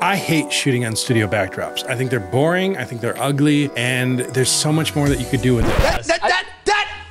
I hate shooting on studio backdrops. I think they're boring, I think they're ugly, and there's so much more that you could do with it.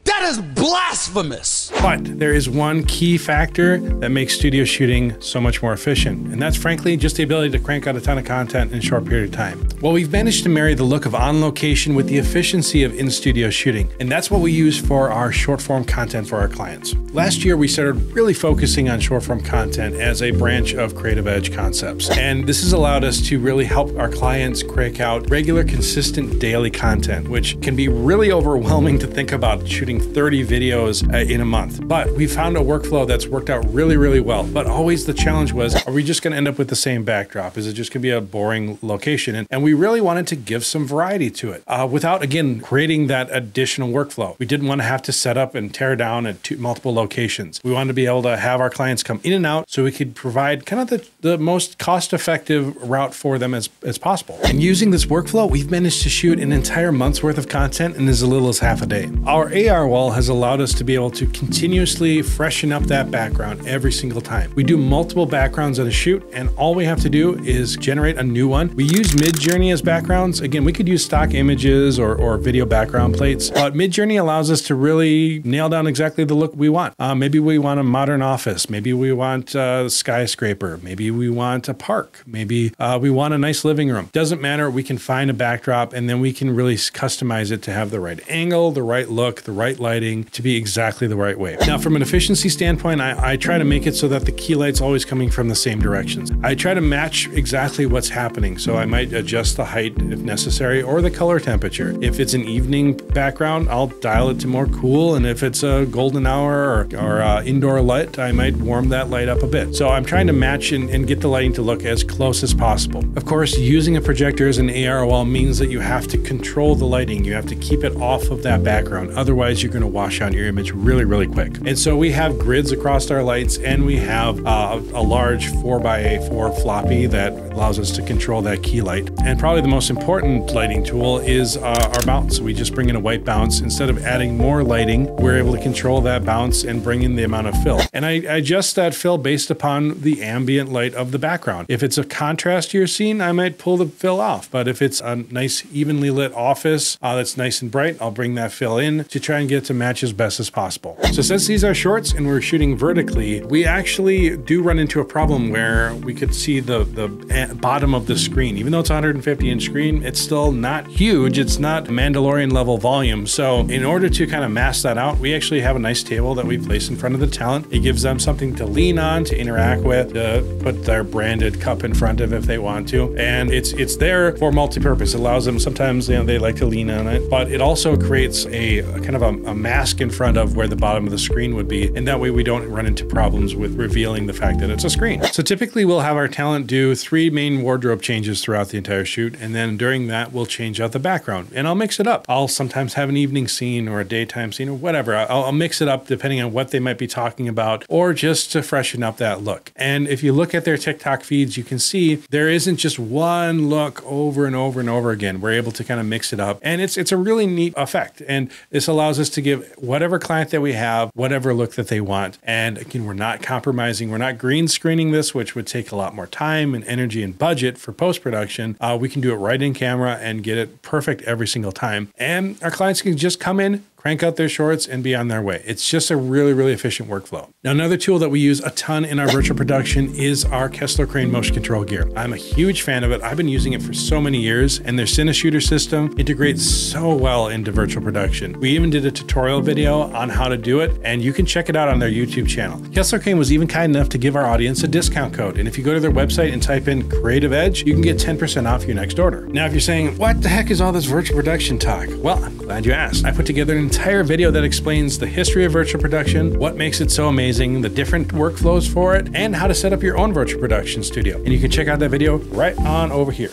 That is blasphemous. But there is one key factor that makes studio shooting so much more efficient, and that's frankly just the ability to crank out a ton of content in a short period of time. Well, we've managed to marry the look of on location with the efficiency of in-studio shooting, and that's what we use for our short form content for our clients. Last year, we started really focusing on short form content as a branch of Creative Edge Concepts, and this has allowed us to really help our clients crank out regular, consistent daily content, which can be really overwhelming to think about shooting 30 videos in a month. But we found a workflow that's worked out really, really well. But always the challenge was, are we just going to end up with the same backdrop? Is it just going to be a boring location? And we really wanted to give some variety to it without, again, creating that additional workflow. We didn't want to have to set up and tear down at multiple locations. We wanted to be able to have our clients come in and out so we could provide kind of the most cost-effective route for them as possible. And using this workflow, we've managed to shoot an entire month's worth of content in as little as half a day. Our AR wall has allowed us to be able to continuously freshen up that background every single time. We do multiple backgrounds on a shoot, and all we have to do is generate a new one. We use Midjourney as backgrounds. Again, we could use stock images or video background plates, but Midjourney allows us to really nail down exactly the look we want. Maybe we want a modern office. Maybe we want a skyscraper. Maybe we want a park. Maybe we want a nice living room. Doesn't matter. We can find a backdrop, and then we can really customize it to have the right angle, the right look, the right lighting to be exactly the right way. Now, from an efficiency standpoint, I try to make it so that the key light's always coming from the same directions. I try to match exactly what's happening. So I might adjust the height if necessary or the color temperature. If it's an evening background, I'll dial it to more cool. And if it's a golden hour or indoor light, I might warm that light up a bit. So I'm trying to match and get the lighting to look as close as possible. Of course, using a projector as an AR wall means that you have to control the lighting. You have to keep it off of that background. Otherwise, you're going to wash out your image really, really quick. And so we have grids across our lights, and we have a large 4x4 floppy that allows us to control that key light. And probably the most important lighting tool is our bounce. We just bring in a white bounce. Instead of adding more lighting, we're able to control that bounce and bring in the amount of fill. And I adjust that fill based upon the ambient light of the background. If it's a contrast to your scene, I might pull the fill off. But if it's a nice, evenly lit office that's nice and bright, I'll bring that fill in to try and get to match as best as possible. So since these are shorts and we're shooting vertically, we actually do run into a problem where we could see the bottom of the screen. Even though it's a 150-inch screen, it's still not huge. It's not Mandalorian level volume. So in order to kind of mask that out, we actually have a nice table that we place in front of the talent. It gives them something to lean on, to interact with, to put their branded cup in front of if they want to. And it's there for multi-purpose. It allows them, sometimes, you know, they like to lean on it, but it also creates a kind of a mask in front of where the bottom of the screen would be. And that way we don't run into problems with revealing the fact that it's a screen. So typically we'll have our talent do 3 main wardrobe changes throughout the entire shoot. And then during that, we'll change out the background and I'll mix it up. I'll sometimes have an evening scene or a daytime scene or whatever. I'll mix it up depending on what they might be talking about or just to freshen up that look. And if you look at their TikTok feeds, you can see there isn't just one look over and over and over again. We're able to kind of mix it up. And it's a really neat effect. And this allows us to give whatever client that we have, whatever look that they want. And again, we're not compromising. We're not green screening this, which would take a lot more time and energy and budget for post-production. We can do it right in camera and get it perfect every single time. And our clients can just come in, crank out their shorts and be on their way. It's just a really, really efficient workflow. Now, another tool that we use a ton in our virtual production is our Kessler Crane motion control gear. I'm a huge fan of it. I've been using it for so many years, and their Cine Shooter system integrates so well into virtual production. We even did a tutorial video on how to do it, and you can check it out on their YouTube channel. Kessler Crane was even kind enough to give our audience a discount code. And if you go to their website and type in Creative Edge, you can get 10% off your next order. Now, if you're saying, what the heck is all this virtual production talk? Well, I'm glad you asked. I put together an entire video that explains the history of virtual production, what makes it so amazing, the different workflows for it, and how to set up your own virtual production studio. And you can check out that video right on over here.